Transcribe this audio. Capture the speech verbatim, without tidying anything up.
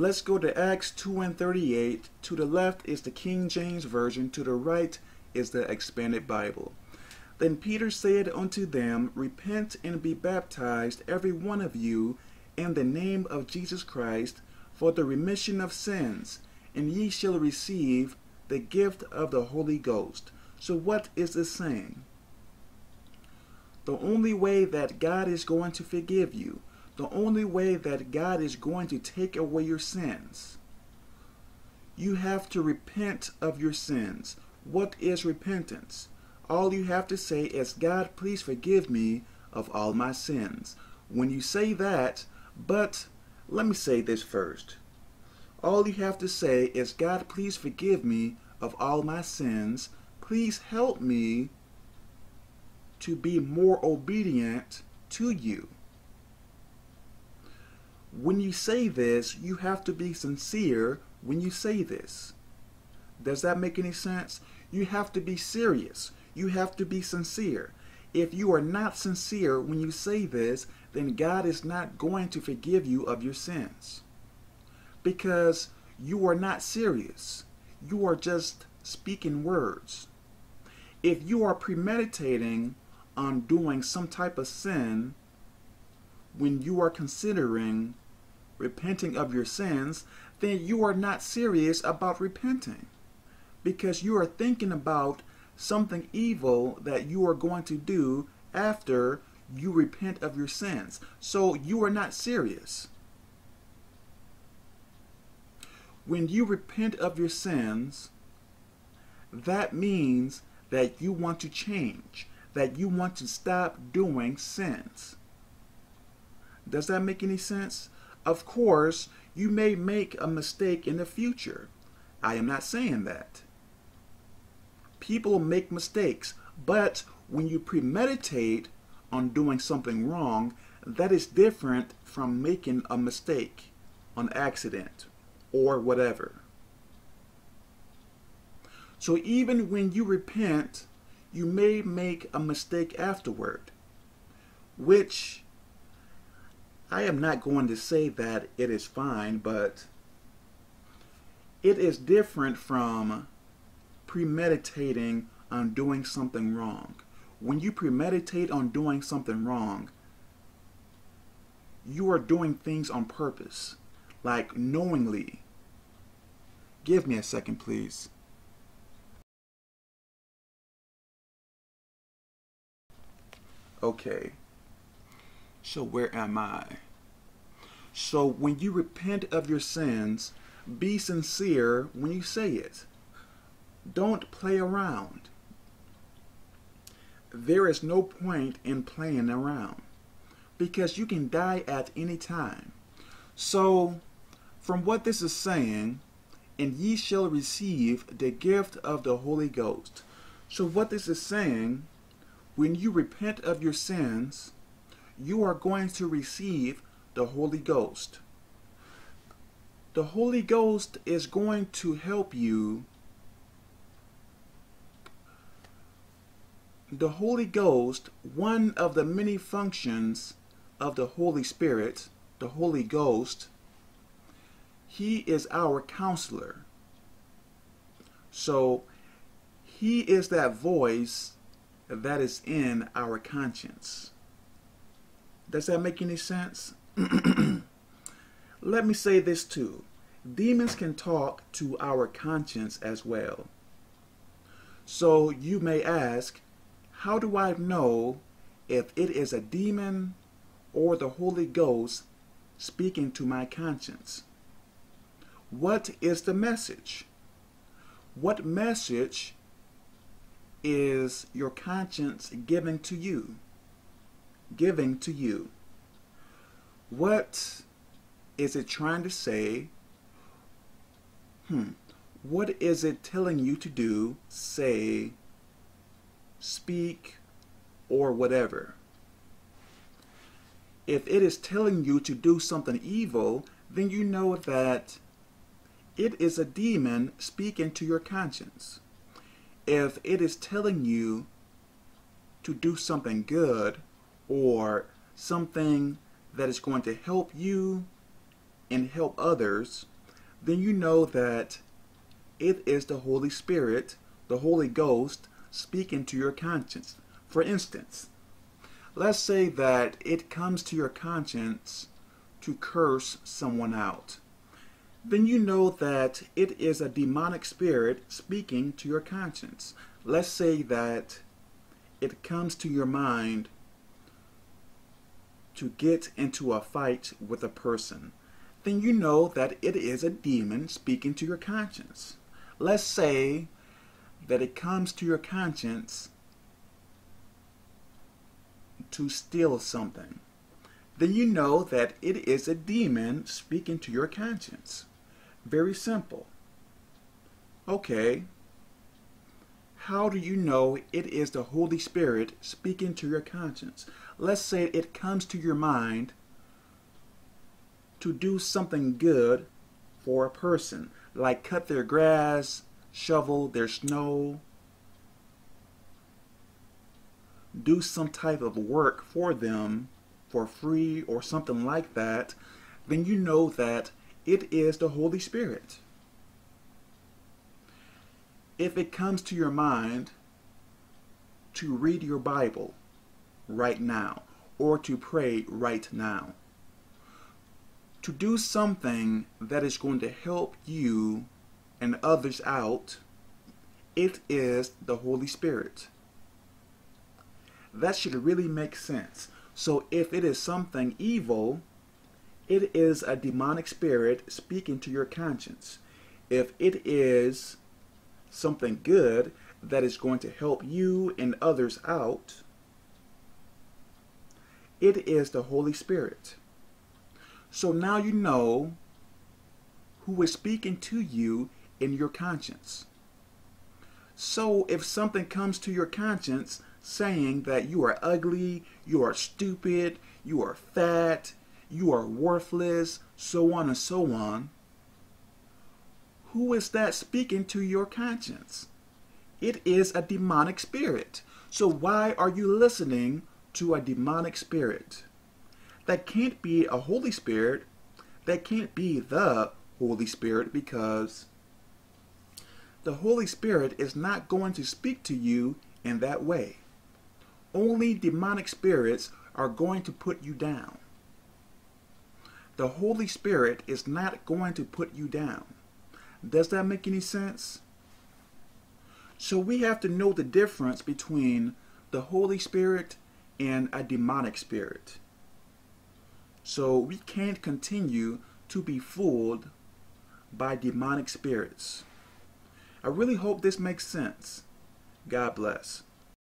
Let's go to Acts two and thirty-eight. To the left is the King James Version. To the right is the Expanded Bible. Then Peter said unto them, Repent and be baptized, every one of you, in the name of Jesus Christ, for the remission of sins, and ye shall receive the gift of the Holy Ghost. So what is this saying? The only way that God is going to forgive you, the only way that God is going to take away your sins, you have to repent of your sins. What is repentance? All you have to say is, God, please forgive me of all my sins. When you say that, but let me say this first. All you have to say is, God, please forgive me of all my sins. Please help me to be more obedient to you. When you say this, you have to be sincere when you say this. Does that make any sense? You have to be serious. You have to be sincere. If you are not sincere when you say this, then God is not going to forgive you of your sins. Because you are not serious. You are just speaking words. If you are premeditating on doing some type of sin, when you are considering repenting of your sins, then you are not serious about repenting, because you are thinking about something evil that you are going to do after you repent of your sins. So you are not serious. When you repent of your sins, that means that you want to change, that you want to stop doing sins. Does that make any sense? Of course, you may make a mistake in the future. I am not saying that. People make mistakes, but when you premeditate on doing something wrong, that is different from making a mistake on accident or whatever. So even when you repent, you may make a mistake afterward, which I am not going to say that it is fine, but it is different from premeditating on doing something wrong. When you premeditate on doing something wrong, you are doing things on purpose, like knowingly. Give me a second, please. Okay. So where am I? So when you repent of your sins, be sincere when you say it. Don't play around. There is no point in playing around, because you can die at any time. So from what this is saying, and ye shall receive the gift of the Holy Ghost. So what this is saying, when you repent of your sins, you are going to receive the Holy Ghost. The Holy Ghost is going to help you. The Holy Ghost, one of the many functions of the Holy Spirit, the Holy Ghost, he is our counselor. So he is that voice that is in our conscience. Does that make any sense? Let me say this too. Demons can talk to our conscience as well. So you may ask, how do I know if it is a demon or the Holy Ghost speaking to my conscience? What is the message? What message is your conscience giving to you? Giving to you. What is it trying to say? Hmm. What is it telling you to do, say, speak, or whatever? If it is telling you to do something evil, then you know that it is a demon speaking to your conscience. If it is telling you to do something good, or something that is going to help you and help others, then you know that it is the Holy Spirit, the Holy Ghost, speaking to your conscience. For instance, let's say that it comes to your conscience to curse someone out. Then you know that it is a demonic spirit speaking to your conscience. Let's say that it comes to your mind to get into a fight with a person. Then you know that it is a demon speaking to your conscience. Let's say that it comes to your conscience to steal something. Then you know that it is a demon speaking to your conscience. Very simple. Okay, how do you know it is the Holy Spirit speaking to your conscience? Let's say it comes to your mind to do something good for a person, like cut their grass, shovel their snow, do some type of work for them for free or something like that. Then you know that it is the Holy Spirit. If it comes to your mind to read your Bible right now or to pray right now, to do something that is going to help you and others out, it is the Holy Spirit. That should really make sense. So if it is something evil, it is a demonic spirit speaking to your conscience. If it is something good that is going to help you and others out, it is the Holy Spirit. So now you know who is speaking to you in your conscience. So if something comes to your conscience saying that you are ugly, you are stupid, you are fat, you are worthless, so on and so on, who is that speaking to your conscience? It is a demonic spirit. So why are you listening to a demonic spirit? That can't be a Holy Spirit. That can't be the Holy Spirit, because the Holy Spirit is not going to speak to you in that way. Only demonic spirits are going to put you down. The Holy Spirit is not going to put you down. Does that make any sense? So we have to know the difference between the Holy Spirit and a demonic spirit. So we can't continue to be fooled by demonic spirits. I really hope this makes sense. God bless.